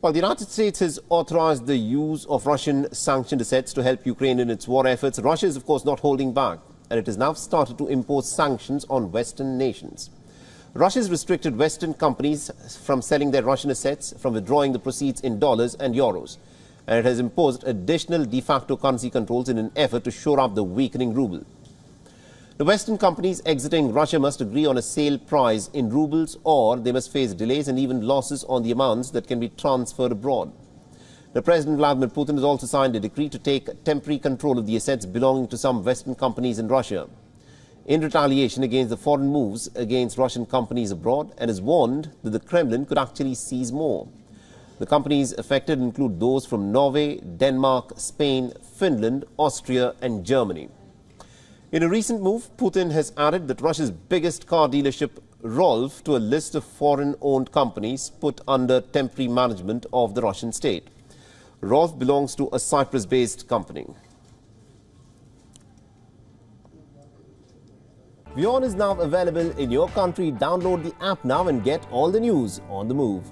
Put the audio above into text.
Well, the United States has authorized the use of Russian-sanctioned assets to help Ukraine in its war efforts. Russia is, of course, not holding back, and it has now started to impose sanctions on Western nations. Russia has restricted Western companies from selling their Russian assets, from withdrawing the proceeds in dollars and euros. And it has imposed additional de facto currency controls in an effort to shore up the weakening ruble. The Western companies exiting Russia must agree on a sale price in rubles, or they must face delays and even losses on the amounts that can be transferred abroad. The President Vladimir Putin has also signed a decree to take temporary control of the assets belonging to some Western companies in Russia, in retaliation against the foreign moves against Russian companies abroad, and has warned that the Kremlin could actually seize more. The companies affected include those from Norway, Denmark, Spain, Finland, Austria and Germany. In a recent move, Putin has added that Russia's biggest car dealership, Rolf, to a list of foreign-owned companies put under temporary management of the Russian state. Rolf belongs to a Cyprus-based company. WION is now available in your country. Download the app now and get all the news on the move.